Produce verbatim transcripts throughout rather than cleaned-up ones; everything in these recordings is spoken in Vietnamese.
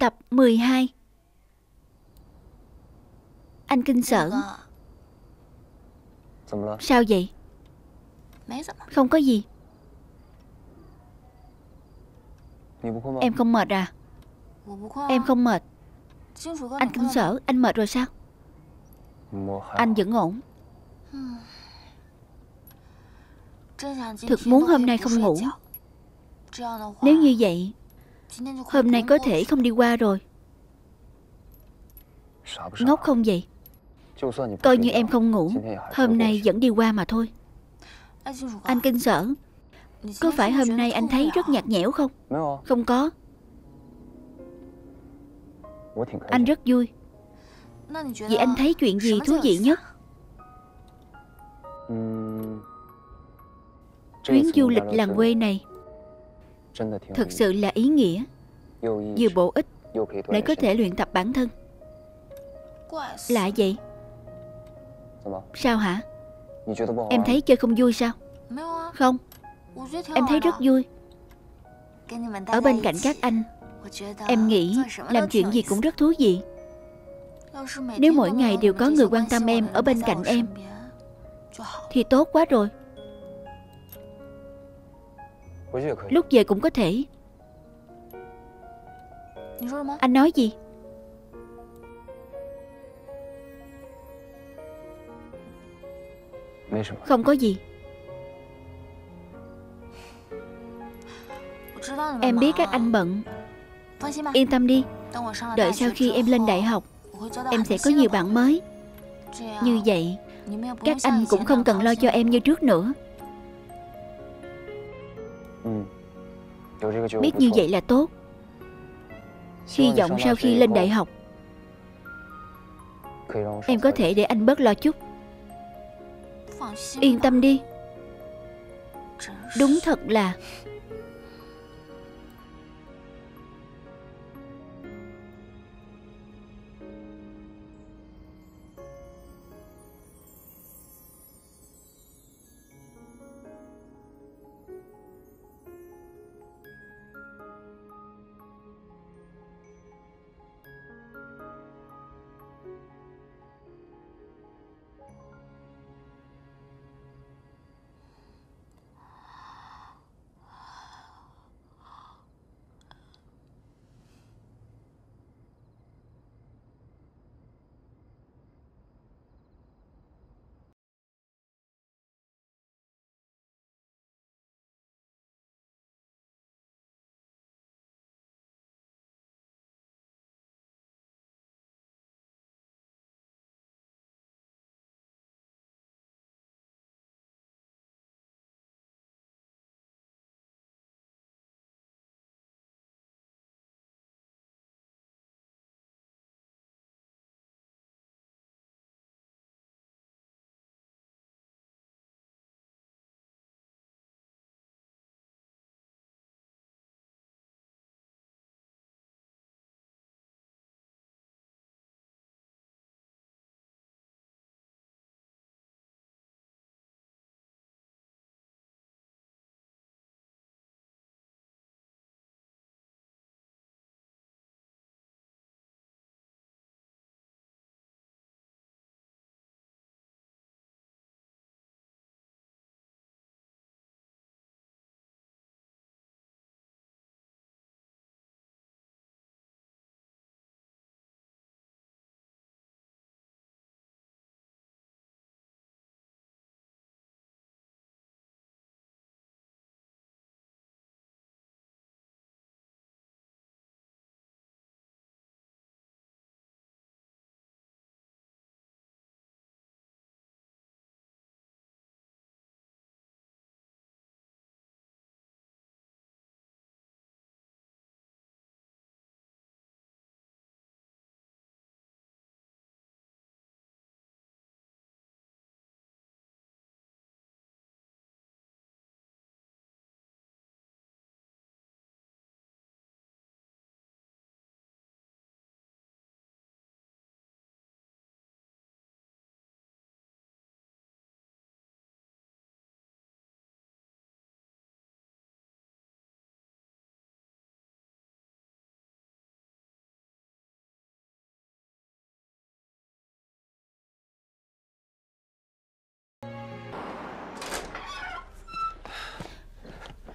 Tập mười hai. Anh Kinh Sở. Sao vậy? Không có gì. Em không mệt à? Em không mệt. Anh Kinh Sở, anh mệt rồi sao? Anh vẫn ổn. Thực muốn hôm nay không ngủ. Nếu như vậy, hôm nay có thể không đi qua rồi. Ngốc không vậy? Coi như em không ngủ, hôm nay vẫn đi qua mà thôi. Anh Kinh Sở, có phải hôm nay anh thấy rất nhạt nhẽo không? Không có. Anh rất vui. Vậy anh thấy chuyện gì thú vị nhất? Chuyến du lịch làng quê này thật sự là ý nghĩa, vừa bổ ích lại có thể luyện tập bản thân. Lạ vậy? Sao hả? Em thấy chơi không vui sao? Không, em thấy rất vui. Ở bên cạnh các anh, em nghĩ làm chuyện gì cũng rất thú vị. Nếu mỗi ngày đều có người quan tâm em, ở bên cạnh em thì tốt quá rồi. Lúc về cũng có thể. Anh nói gì? Không có gì. Em biết các anh bận. Yên tâm đi, đợi sau khi em lên đại học, em sẽ có nhiều bạn mới. Như vậy các anh cũng không cần lo cho em như trước nữa. Biết như vậy là tốt. Hy vọng sau khi lên đại học, em có thể để anh bớt lo chút. Yên tâm đi. Đúng thật là.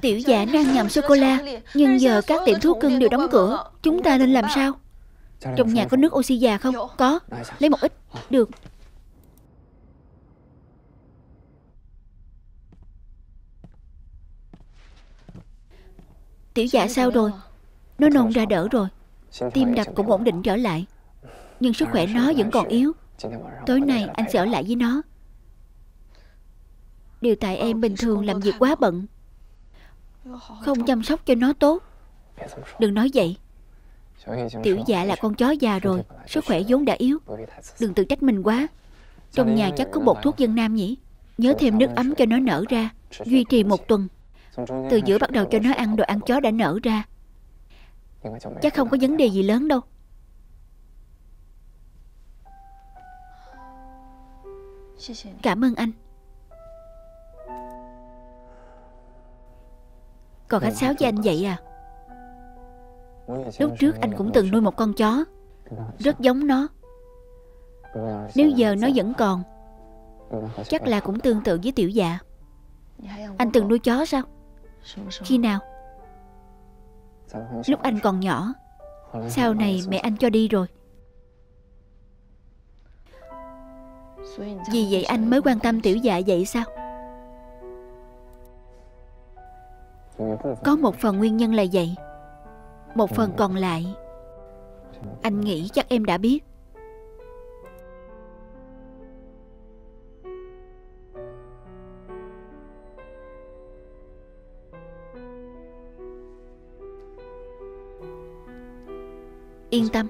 Tiểu giả đang nhầm sô-cô-la, nhưng giờ các tiệm thuốc cưng đều đóng cửa. Chúng ta nên làm sao? Trong nhà có nước oxy già không? Có, lấy một ít. Được. Tiểu dạ sao rồi? Nó nôn ra đỡ rồi. Tim đập cũng ổn định trở lại. Nhưng sức khỏe nó vẫn còn yếu. Tối nay anh sẽ ở lại với nó. Điều tại em bình thường làm việc quá bận, không chăm sóc cho nó tốt. Đừng nói vậy. Tiểu dạ là con chó già rồi, sức khỏe vốn đã yếu. Đừng tự trách mình quá. Trong nhà chắc có bột thuốc dân nam nhỉ? Nhớ thêm nước ấm cho nó nở ra. Duy trì một tuần. Từ giữa bắt đầu cho nó ăn đồ ăn chó đã nở ra. Chắc không có vấn đề gì lớn đâu. Cảm ơn anh. Còn khách sáo với anh vậy à? Lúc trước anh cũng từng nuôi một con chó, rất giống nó. Nếu giờ nó vẫn còn, chắc là cũng tương tự với tiểu dạ. Anh từng nuôi chó sao? Khi nào? Lúc anh còn nhỏ. Sau này mẹ anh cho đi rồi. Vì vậy anh mới quan tâm tiểu dạ vậy sao? Có một phần nguyên nhân là vậy. Một phần còn lại anh nghĩ chắc em đã biết. Yên tâm.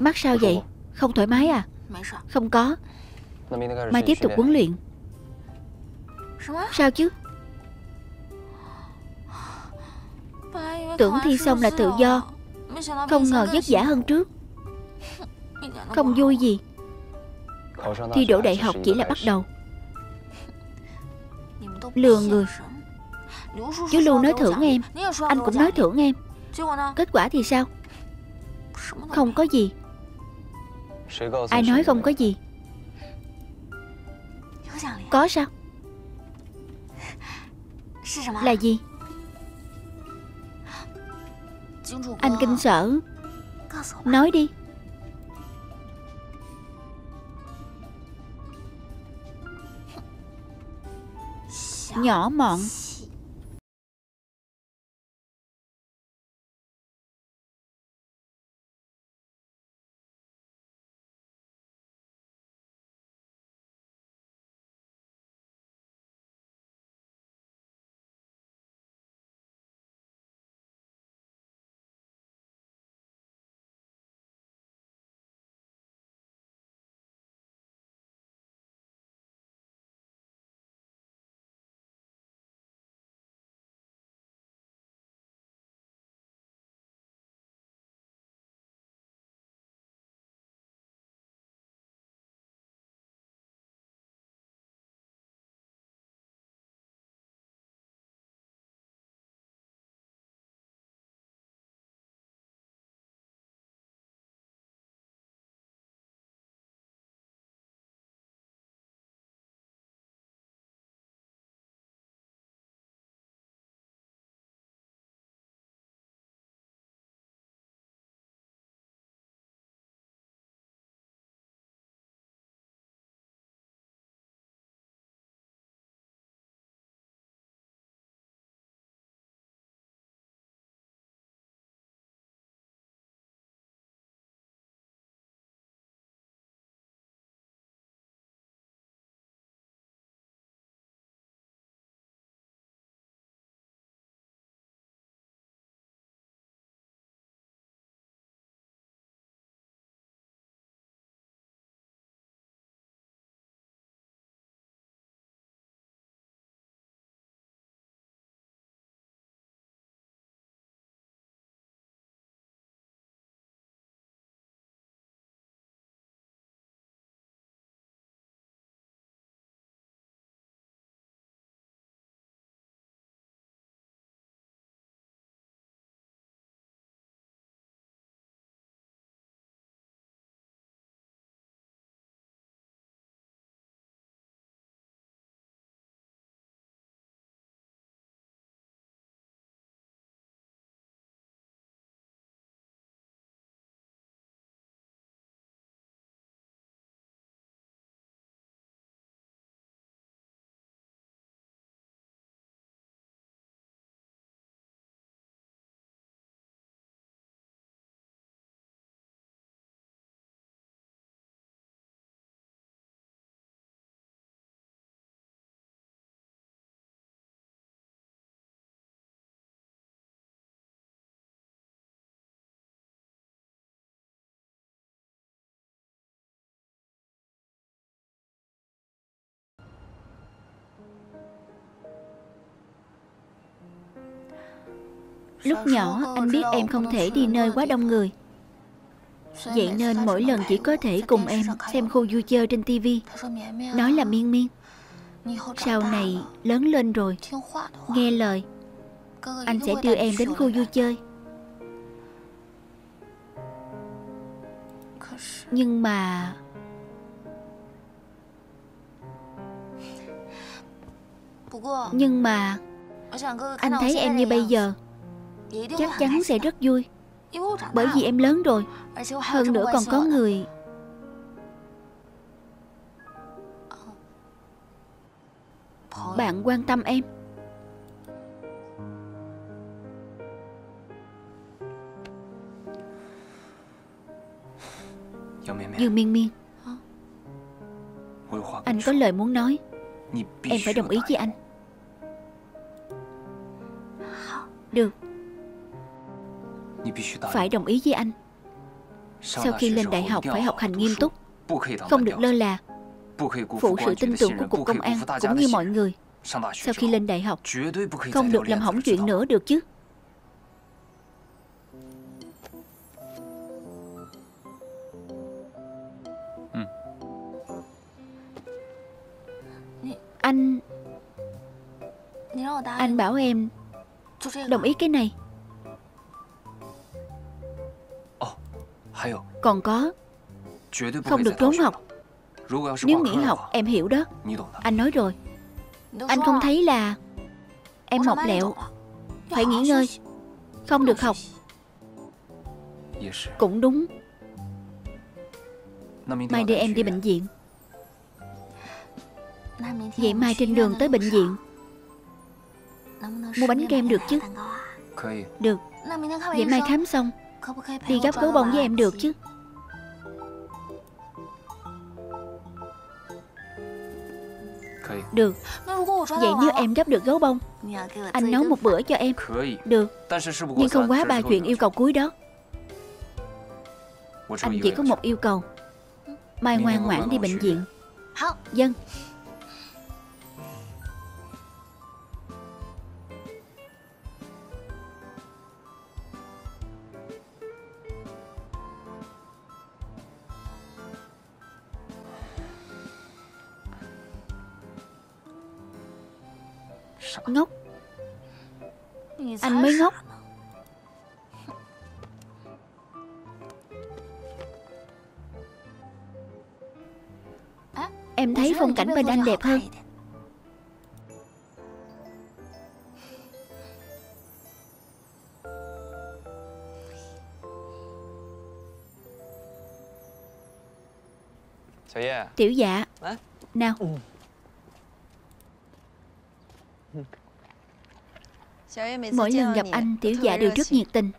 Mắt sao vậy? Không thoải mái à? Không có. Mai tiếp tục huấn luyện. Sao chứ? Tưởng thi xong là tự do, không ngờ vất vả hơn trước. Không vui gì. Thi đỗ đại học chỉ là bắt đầu. Lừa người. Chú Lưu nói thưởng em, anh cũng nói thưởng em. Kết quả thì sao? Không có gì. Ai nói không có gì? Có sao? Là gì? Anh Kinh Sở, nói đi. Nhỏ mọn. Lúc nhỏ anh biết em không thể đi nơi quá đông người, vậy nên mỗi lần chỉ có thể cùng em xem khu vui chơi trên tivi. Nói là Miên Miên, sau này lớn lên rồi nghe lời, anh sẽ đưa em đến khu vui chơi. Nhưng mà Nhưng mà anh thấy em như bây giờ chắc chắn sẽ rất vui, bởi vì em lớn rồi. Hơn nữa còn có người. Bạn quan tâm em. Dương Miên Miên, anh có lời muốn nói. Em phải đồng ý với anh. Được. Phải đồng ý với anh. Sau khi lên đại học phải học hành nghiêm túc, không được lơ là, phụ sự tin tưởng của cục công an cũng như mọi người. Sau khi lên đại học không được làm hỏng chuyện nữa, được chứ? Anh Anh bảo em đồng ý cái này. Còn có, không được trốn học. Nếu nghỉ học, em hiểu đó. Anh nói rồi. Anh không thấy là em học lẹo, phải nghỉ ngơi, không được học. Cũng đúng. Mai để em đi bệnh viện. Vậy mai trên đường tới bệnh viện mua bánh kem được chứ? Được. Vậy mai khám xong đi gấp gấu bông với em được chứ? Được. Vậy nếu em gấp được gấu bông, anh nấu một bữa cho em. Được. Nhưng không quá ba chuyện yêu cầu cuối đó. Anh chỉ có một yêu cầu. Mai ngoan ngoãn đi bệnh viện. Vâng. Ngốc. Anh mới ngốc. Em thấy phong cảnh bên anh đẹp hơn. Tiểu dạ. Nào. Mỗi lần gặp anh, tiểu dạ đều rất nhiệt tình.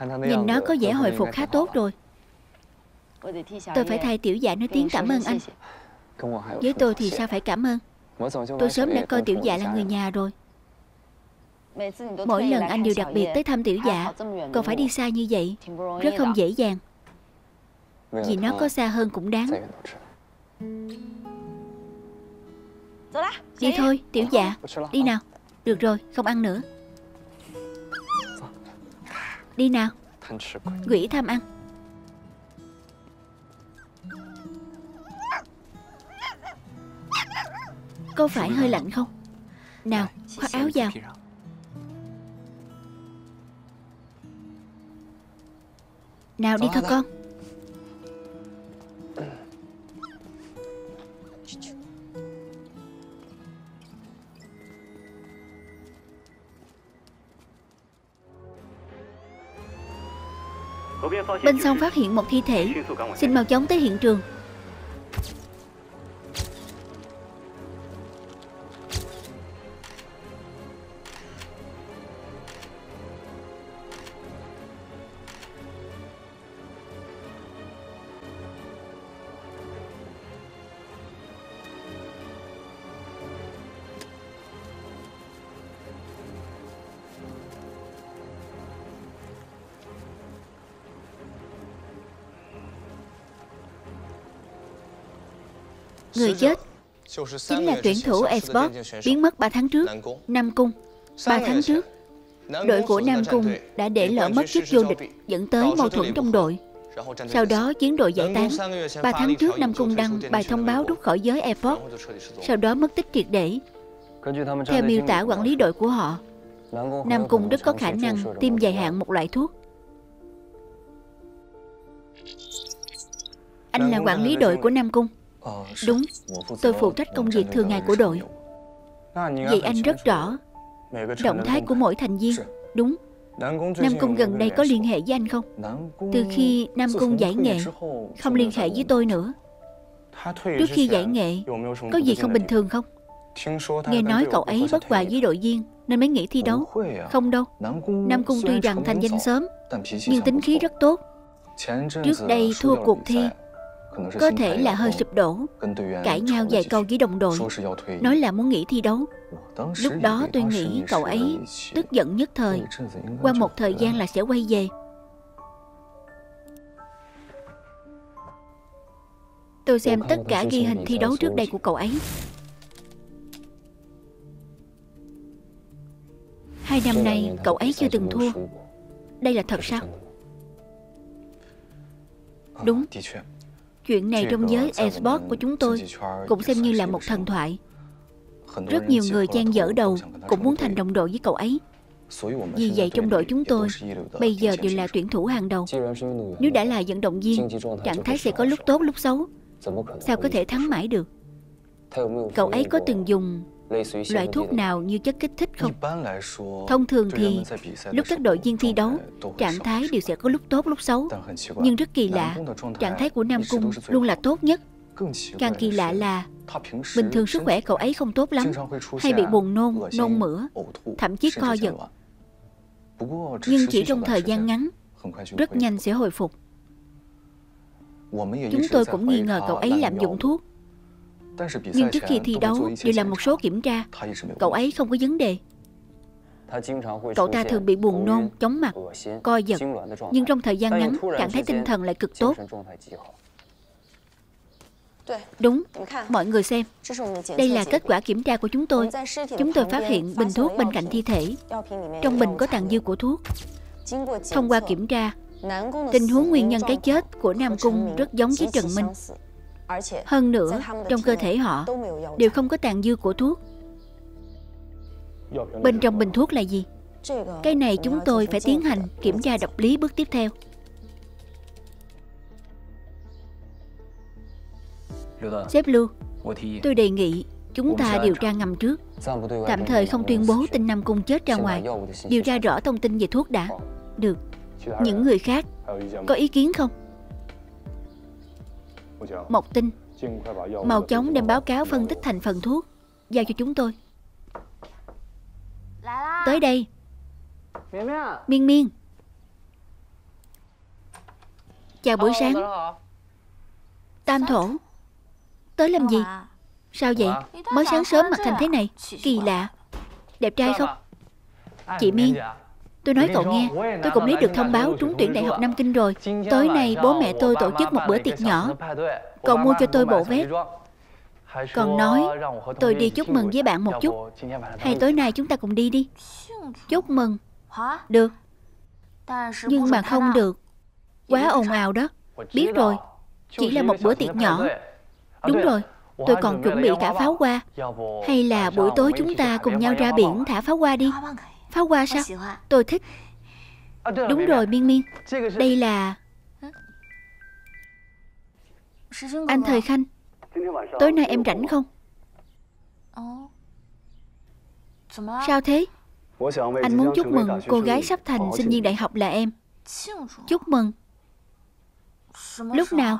Nhìn nó có vẻ hồi phục khá tốt rồi. Tôi phải thay tiểu dạ nói tiếng cảm ơn anh. Với tôi thì sao phải cảm ơn? Tôi sớm đã coi tiểu dạ là người nhà rồi. Mỗi lần anh đều đặc biệt tới thăm tiểu dạ. Còn phải đi xa như vậy, rất không dễ dàng. Vì nó có xa hơn cũng đáng. Đi thôi, tiểu dạ. Đi nào. Được rồi, không ăn nữa. Đi nào. Quỷ tham ăn. Có phải hơi lạnh không? Nào, khoác áo vào. Nào, đi thôi con. Bên sông phát hiện một thi thể, xin mau chóng tới hiện trường. Người chết chính là tuyển thủ esports biến mất ba tháng trước, Nam Cung. Ba tháng trước, đội của Nam Cung đã để lỡ mất chức vô địch, dẫn tới mâu thuẫn trong đội. Sau đó chiến đội giải tán. Ba tháng trước, Nam Cung đăng bài thông báo rút khỏi giới e-sport, sau đó mất tích triệt để. Theo miêu tả quản lý đội của họ, Nam Cung rất có khả năng tiêm dài hạn một loại thuốc. Anh là quản lý đội của Nam Cung? Đúng, tôi phụ trách công việc thường ngày của đội. Vậy anh rất rõ động thái của mỗi thành viên, đúng. Nam Cung gần đây có liên hệ với anh không? Từ khi Nam Cung giải nghệ, không liên hệ với tôi nữa. Trước khi giải nghệ, có gì không bình thường không? Nghe nói cậu ấy bất hòa với đội viên nên mới nghỉ thi đấu. Không đâu, Nam Cung tuy rằng thành danh sớm nhưng tính khí rất tốt. Trước đây thua cuộc thi, có thể là hơi sụp đổ, cãi nhau vài câu với đồng đội, nói là muốn nghỉ thi đấu. Lúc đó tôi nghĩ cậu ấy tức giận nhất thời, qua một thời gian là sẽ quay về. Tôi xem tất cả ghi hình thi đấu trước đây của cậu ấy. Hai năm nay cậu ấy chưa từng thua. Đây là thật sao? Đúng. Chuyện này trong giới e-sport của chúng tôi cũng xem như là một thần thoại. Rất nhiều người chan dở đầu cũng muốn thành đồng đội với cậu ấy. Vì vậy trong đội chúng tôi bây giờ đều là tuyển thủ hàng đầu. Nếu đã là vận động viên, trạng thái sẽ có lúc tốt lúc xấu, sao có thể thắng mãi được? Cậu ấy có từng dùng loại thuốc nào như chất kích thích không? Thông thường thì lúc các đội viên thi đấu, trạng thái đều sẽ có lúc tốt lúc xấu. Nhưng rất kỳ lạ, trạng thái của Nam Cung luôn là tốt nhất. Càng kỳ lạ là bình thường sức khỏe cậu ấy không tốt lắm, hay bị buồn nôn, nôn mửa, thậm chí co giật. Nhưng chỉ trong thời gian ngắn, rất nhanh sẽ hồi phục. Chúng tôi cũng nghi ngờ cậu ấy lạm dụng thuốc, nhưng trước khi thi đấu đều làm một số kiểm tra, cậu ấy không có vấn đề. Cậu ta thường bị buồn nôn, chóng mặt, co giật, nhưng trong thời gian ngắn trạng thái tinh thần lại cực tốt. Đúng, mọi người xem, đây là kết quả kiểm tra của chúng tôi. Chúng tôi phát hiện bình thuốc bên cạnh thi thể, trong bình có tàn dư của thuốc. Thông qua kiểm tra, tình huống nguyên nhân cái chết của Nam Cung rất giống với Trần Minh. Hơn nữa, trong cơ thể họ đều không có tàn dư của thuốc. Bên trong bình thuốc là gì? Cái này chúng tôi phải tiến hành kiểm tra độc lý bước tiếp theo. Sếp Lưu, tôi đề nghị chúng ta điều tra ngầm trước, tạm thời không tuyên bố tin Nam Cung chết ra ngoài, điều tra rõ thông tin về thuốc đã. Được. Những người khác có ý kiến không? Mộc Tinh, mau chóng đem báo cáo phân tích thành phần thuốc giao cho chúng tôi. Tới đây. Miên Miên, chào buổi sáng. Tam Thổ, tới làm gì? Sao vậy? Mới sáng sớm mặc thành thế này, kỳ lạ. Đẹp trai không? Chị Miên, tôi nói cậu nghe, tôi cũng lấy được thông báo trúng tuyển Đại học Nam Kinh rồi. Tối nay bố mẹ tôi tổ chức một bữa tiệc nhỏ, cậu mua cho tôi bộ vest. Còn nói, tôi đi chúc mừng với bạn một chút, hay tối nay chúng ta cùng đi đi. Chúc mừng? Được. Nhưng mà không được, quá ồn ào đó. Biết rồi, chỉ là một bữa tiệc nhỏ. Đúng rồi, tôi còn chuẩn bị cả pháo hoa. Hay là buổi tối chúng ta cùng nhau ra biển thả pháo hoa đi. Pháo hoa sao? Tôi thích. Đúng rồi Miên Miên, đây là... Anh Thời Khanh, tối nay em rảnh không? Sao thế? Anh muốn chúc mừng cô gái sắp thành sinh viên đại học là em. Chúc mừng? Lúc nào?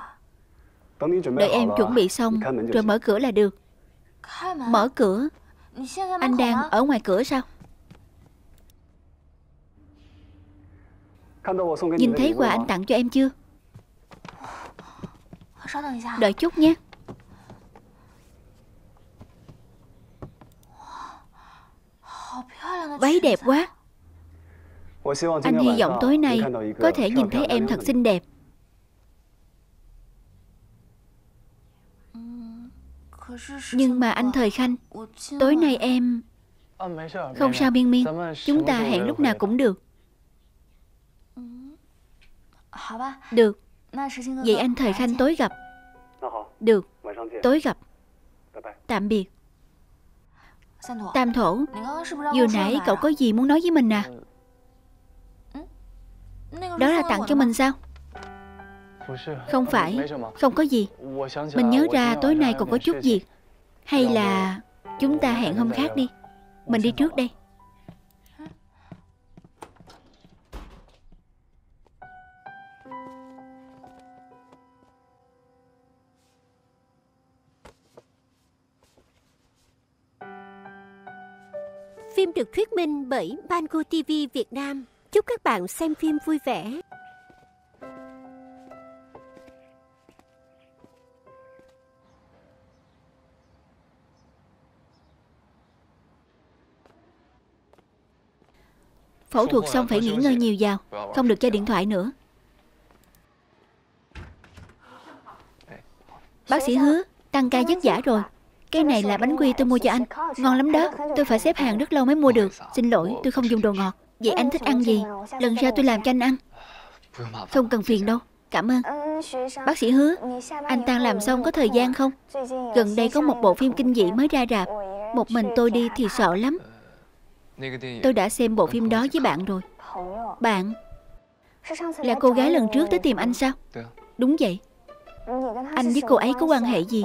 Đợi em chuẩn bị xong rồi mở cửa là được. Mở cửa? Anh đang ở ngoài cửa sao? Nhìn thấy quà anh tặng cho em chưa? Đợi chút nhé. Váy đẹp quá. Anh hy vọng tối nay có thể nhìn thấy em thật xinh đẹp. Nhưng mà anh Thời Khanh, tối nay em... Không sao Miên Miên, chúng ta hẹn lúc nào cũng được. Được. Vậy anh Thời Khanh tối gặp. Được, tối gặp. Tạm biệt. Tam Thổ, vừa nãy cậu có gì muốn nói với mình à? Đó là tặng cho mình sao? Không phải, không có gì. Mình nhớ ra tối nay còn có chút việc. Hay là chúng ta hẹn hôm khác đi. Mình đi trước đây. Phim được thuyết minh bởi MangoTV Việt Nam. Chúc các bạn xem phim vui vẻ. Phẫu thuật xong phải nghỉ ngơi nhiều vào, không được chơi điện thoại nữa. Bác sĩ Hứa, tăng ca vất vả rồi. Cái này là bánh quy tôi mua cho anh, ngon lắm đó. Tôi phải xếp hàng rất lâu mới mua được. Xin lỗi, tôi không dùng đồ ngọt. Vậy anh thích ăn gì? Lần sau tôi làm cho anh ăn. Không cần phiền đâu, cảm ơn. Bác sĩ Hứa, anh tan làm xong có thời gian không? Gần đây có một bộ phim kinh dị mới ra rạp. Một mình tôi đi thì sợ lắm. Tôi đã xem bộ phim đó với bạn rồi. Bạn? Là cô gái lần trước tới tìm anh sao? Đúng vậy. Anh với cô ấy có quan hệ gì?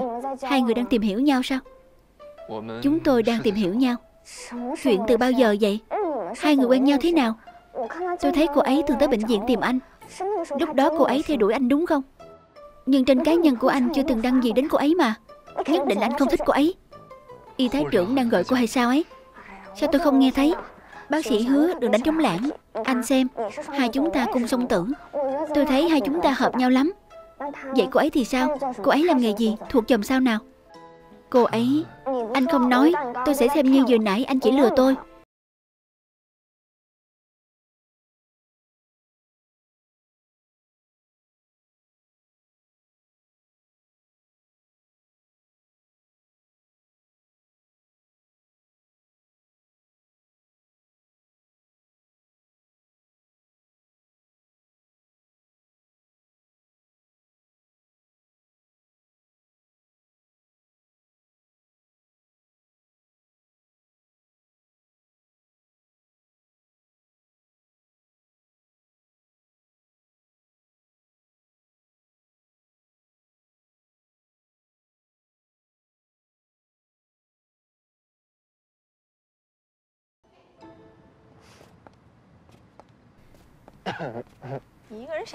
Hai người đang tìm hiểu nhau sao? Chúng tôi đang tìm hiểu nhau. Chuyện từ bao giờ vậy? Hai người quen nhau thế nào? Tôi thấy cô ấy thường tới bệnh viện tìm anh. Lúc đó cô ấy theo đuổi anh đúng không? Nhưng trên cá nhân của anh chưa từng đăng gì đến cô ấy mà. Nhất định anh không thích cô ấy. Y tá trưởng đang gọi cô hay sao ấy? Sao tôi không nghe thấy? Bác sĩ Hứa, đừng đánh trống lãng. Anh xem, hai chúng ta cùng song tử. Tôi thấy hai chúng ta hợp nhau lắm. Vậy cô ấy thì sao? Cô ấy làm nghề gì? Thuộc chòm sao nào? Cô ấy... Anh không nói, tôi sẽ xem như vừa nãy anh chỉ lừa tôi.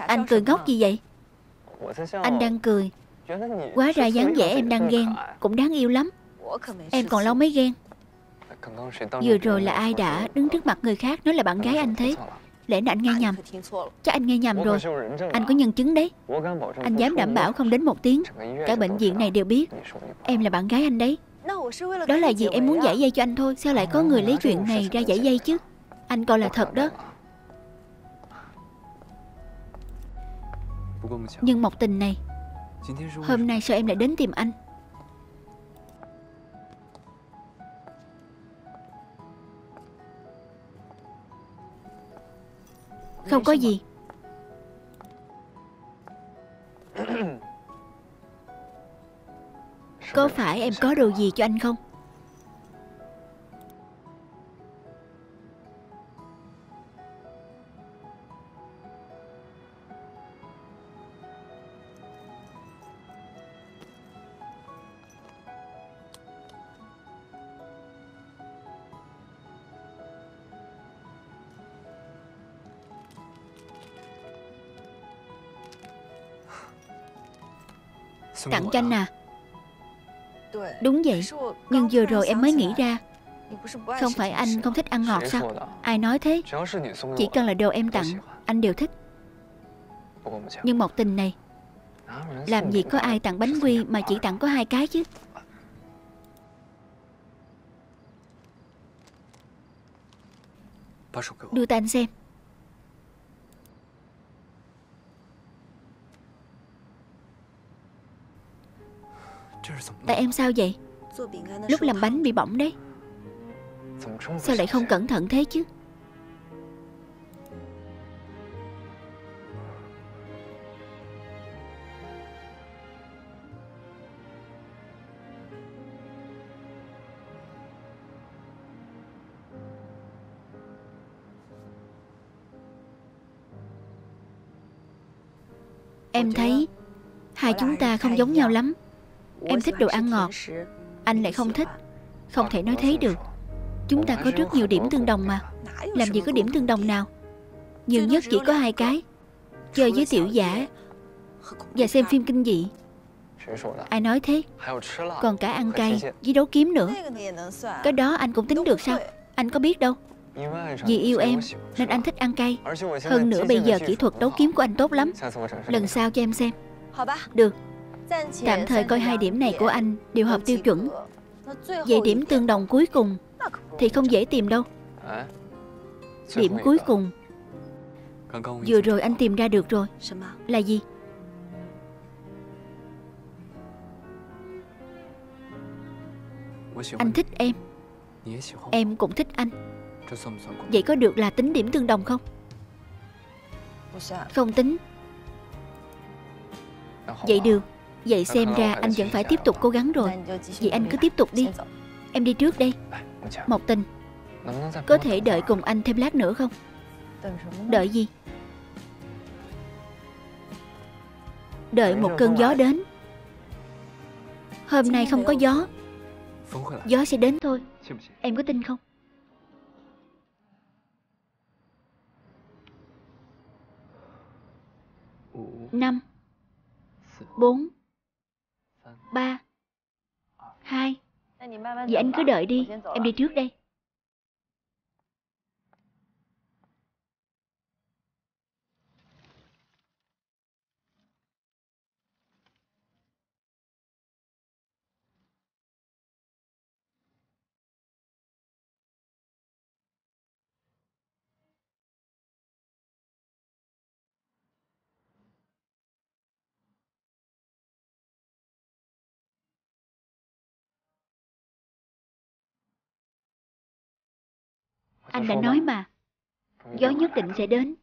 Anh cười ngốc gì vậy? Anh đang cười. Quá ra dáng vẻ em đang ghen cũng đáng yêu lắm. Em còn lâu mới ghen. Vừa rồi là ai đã đứng trước mặt người khác nói là bạn gái anh thế? Lẽ nào anh nghe nhầm? Chắc anh nghe nhầm rồi. Anh có nhân chứng đấy. Anh dám đảm bảo không đến một tiếng cả bệnh viện này đều biết em là bạn gái anh đấy. Đó là vì em muốn giải dây cho anh thôi. Sao lại có người lấy chuyện này ra giải dây chứ? Anh coi là thật đó. Nhưng Mộc Tình này, hôm nay sao em lại đến tìm anh? Không có gì. Có phải em có đồ gì cho anh không? Tặng cho anh à? Đúng vậy. Nhưng vừa rồi em mới nghĩ ra. Không phải anh không thích ăn ngọt sao? Ai nói thế? Chỉ cần là đồ em tặng, anh đều thích. Nhưng Mộc Tình này, làm gì có ai tặng bánh quy mà chỉ tặng có hai cái chứ? Đưa tay anh xem. Tại em sao vậy? Lúc làm bánh bị bỏng đấy. Sao lại không cẩn thận thế chứ? Em thấy hai chúng ta không giống nhau lắm. Em thích đồ ăn ngọt, anh lại không thích. Không thể nói thế được. Chúng ta có rất nhiều điểm tương đồng mà. Làm gì có điểm tương đồng nào. Nhiều nhất chỉ có hai cái: chơi với tiểu giả và xem phim kinh dị. Ai nói thế? Còn cả ăn cay với đấu kiếm nữa. Cái đó anh cũng tính được sao? Anh có biết đâu. Vì yêu em nên anh thích ăn cay. Hơn nữa bây giờ kỹ thuật đấu kiếm của anh tốt lắm. Lần sau cho em xem. Được. Tạm thời coi hai điểm này của anh đều hợp tiêu chuẩn. Vậy điểm tương đồng cuối cùng thì không dễ tìm đâu. Điểm cuối cùng vừa rồi anh tìm ra được rồi. Là gì? Anh thích em, em cũng thích anh. Vậy có được là tính điểm tương đồng không? Không tính. Vậy được. Vậy xem ra anh vẫn phải tiếp tục cố gắng rồi. Vậy anh cứ tiếp tục đi. Em đi trước đây. Mộc Tình, có thể đợi cùng anh thêm lát nữa không? Đợi gì? Đợi một cơn gió đến. Hôm nay không có gió. Gió sẽ đến thôi. Em có tin không? Năm, bốn, ba, hai. Vậy anh cứ đợi đi. Em đi trước đây. Anh đã nói mà, gió nhất định sẽ đến.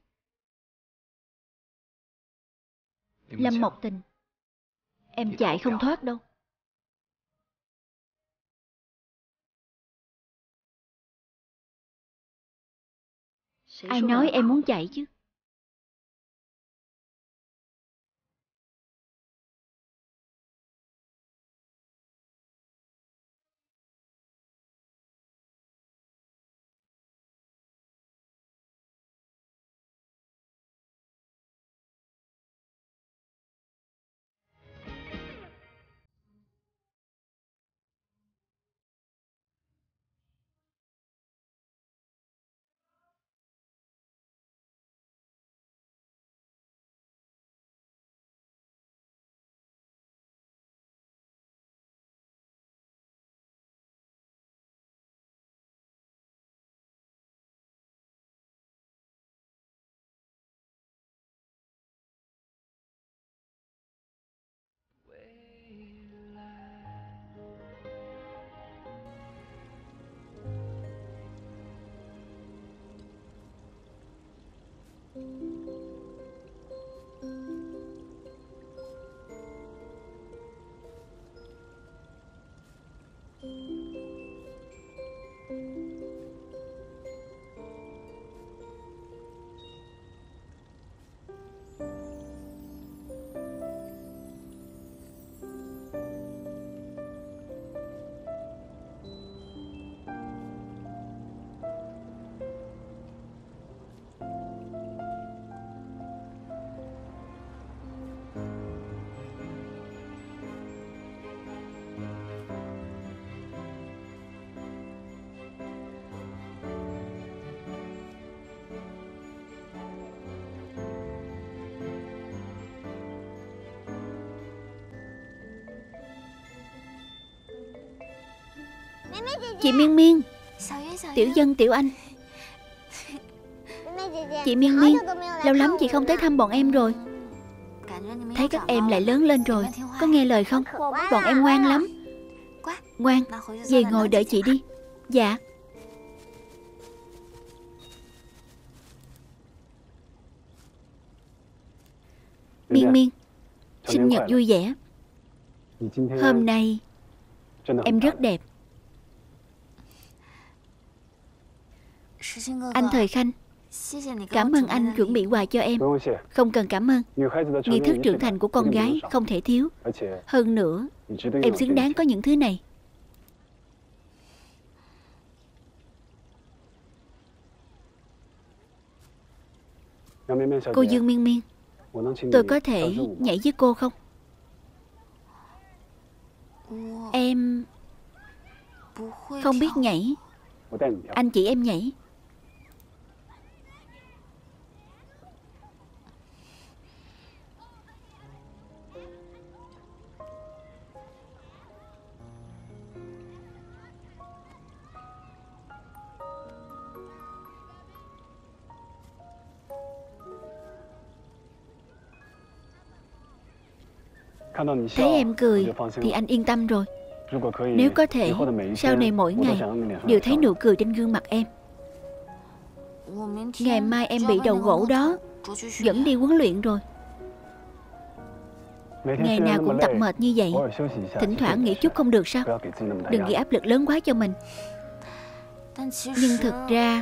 Lâm Mộc Tình, em chạy không thoát đâu. Ai nói em muốn chạy chứ? Chị Miên Miên, Tiểu Dân, Tiểu Anh. Chị Miên Miên, lâu lắm chị không tới thăm bọn em rồi. Thấy các em lại lớn lên rồi, có nghe lời không? Bọn em ngoan lắm. Ngoan, về ngồi đợi chị đi. Dạ. Miên Miên, sinh nhật vui vẻ. Hôm nay em rất đẹp. Anh Thời Khanh, cảm ơn anh chuẩn bị quà cho em. Không cần cảm ơn. Nghi thức trưởng thành của con gái không thể thiếu. Hơn nữa, em xứng đáng có những thứ này. Cô Dương Miên Miên, tôi có thể nhảy với cô không? Em không biết nhảy. Anh chỉ em nhảy. Thấy em cười thì anh yên tâm rồi. Nếu có thể, sau này mỗi ngày đều thấy nụ cười trên gương mặt em. Ngày mai em bị đầu gỗ đó dẫn đi huấn luyện rồi. Ngày nào cũng tập mệt như vậy, thỉnh thoảng nghỉ chút không được sao? Đừng gây áp lực lớn quá cho mình. Nhưng thực ra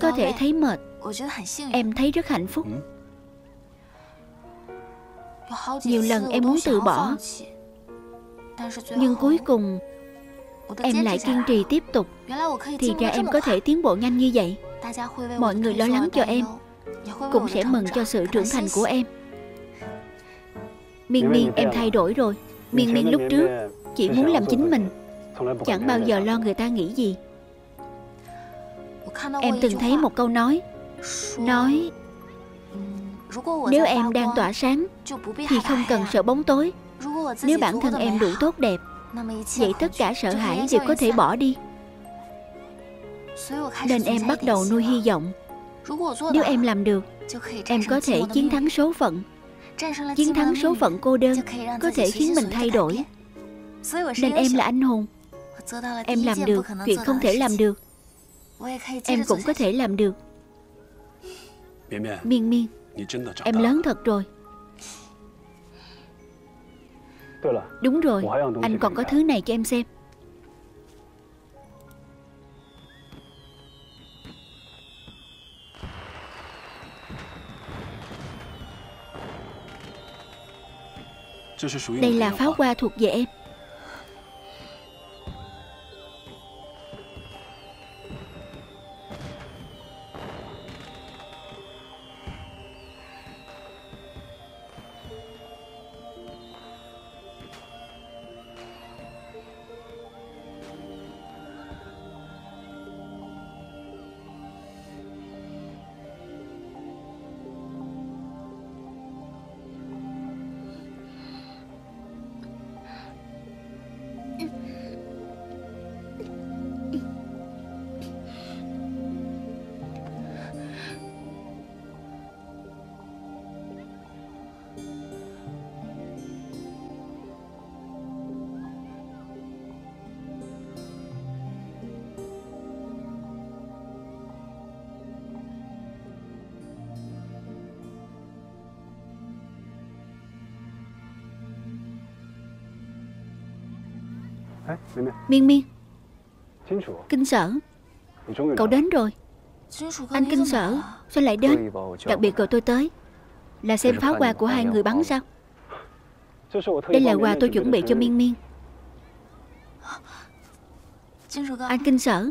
có thể thấy mệt, em thấy rất hạnh phúc. Nhiều lần em muốn từ bỏ, nhưng cuối cùng em lại kiên trì tiếp tục. Thì ra em có thể tiến bộ nhanh như vậy. Mọi người lo lắng cho em, cũng sẽ mừng cho sự trưởng thành của em. Miên Miên, em thay đổi rồi. Miên Miên lúc trước chỉ muốn làm chính mình, chẳng bao giờ lo người ta nghĩ gì. Em từng thấy một câu nói, nói nếu em đang tỏa sáng thì không cần sợ bóng tối. Nếu bản thân em đủ tốt đẹp, vậy tất cả sợ hãi đều có thể bỏ đi. Nên em bắt đầu nuôi hy vọng. Nếu em làm được, em có thể chiến thắng số phận. Chiến thắng số phận cô đơn có thể khiến mình thay đổi. Nên em là anh hùng. Em làm được chuyện không thể làm được, em cũng có thể làm được. Miên Miên, em lớn thật rồi. Đúng rồi, anh còn có thứ này cho em xem. Đây là pháo hoa thuộc về em. Miên Miên, Kinh Sở, cậu đến rồi. Anh Kinh Sở sao lại đến? Đặc biệt gọi tôi tới là xem pháo hoa của hai người bắn sao? Đây là quà tôi chuẩn bị cho Miên Miên. Anh Kinh Sở,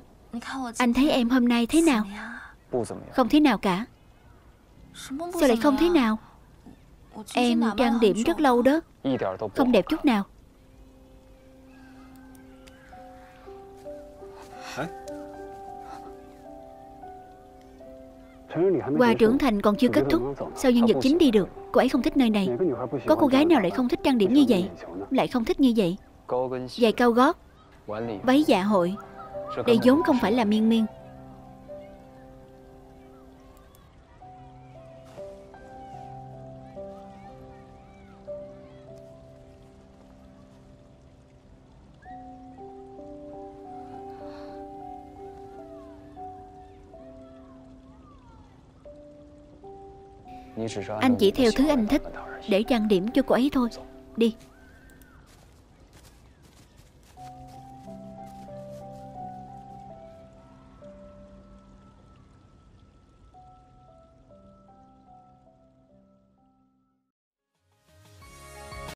anh thấy em hôm nay thế nào? Không thế nào cả. Sao lại không thế nào? Em trang điểm rất lâu đó, không đẹp chút nào. Quà trưởng thành còn chưa kết thúc, sao nhân vật chính đi được? Cô ấy không thích nơi này. Có cô gái nào lại không thích trang điểm như vậy? Lại không thích như vậy. Giày cao gót, váy dạ hội, đây vốn không phải là Miên Miên. Anh chỉ theo thứ anh thích để trang điểm cho cô ấy thôi. Đi.